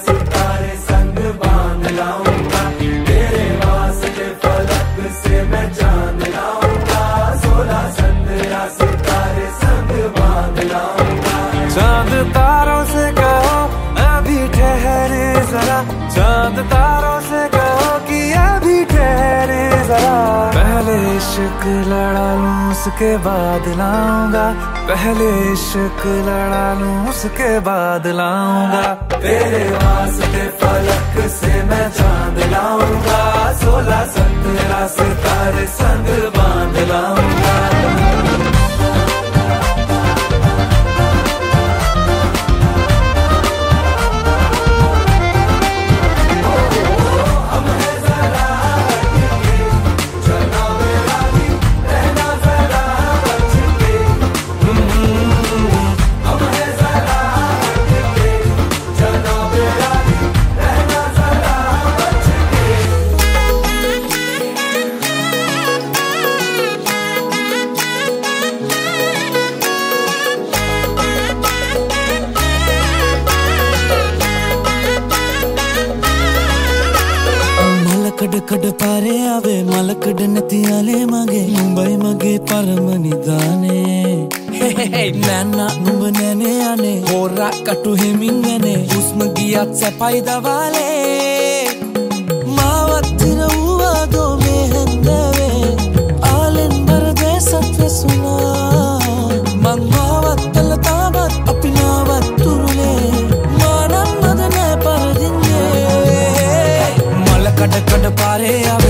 सितारे संग बांध लाऊंगा, तेरे वास्ते फलक से मैं चांद लाऊंगा, 16-17 सितारे संग बांध लाऊंगा। चांद तारों से कहो अभी ठहरे जरा, चांद तारों से कहो कि अभी ठहरे जरा, पहले इश्क लड़ा लूं उसके बाद लाऊंगा, पहले इश्क लड़ा लूं उसके बाद लाऊंगा। तेरे वास्ते फलक से मैं चांद लाऊंगा, 16-17 सितारे संग बांध लाऊंगा। मलकड़ पारे आवे मलकड़ नतियाले मांगे, मुंबई मगे परम निदाने नैना नुब नैने आने, होरा कटु हिमिन मैंने उसम गिया चपाई दवाले, मावत्तिर हुआ दो मेहंदवे आलन भर दे सत्र सुना, मंगावत तलतावत अपनावत तुरुले मानम मदने पर दिन। कड़ कड़ पारे आवे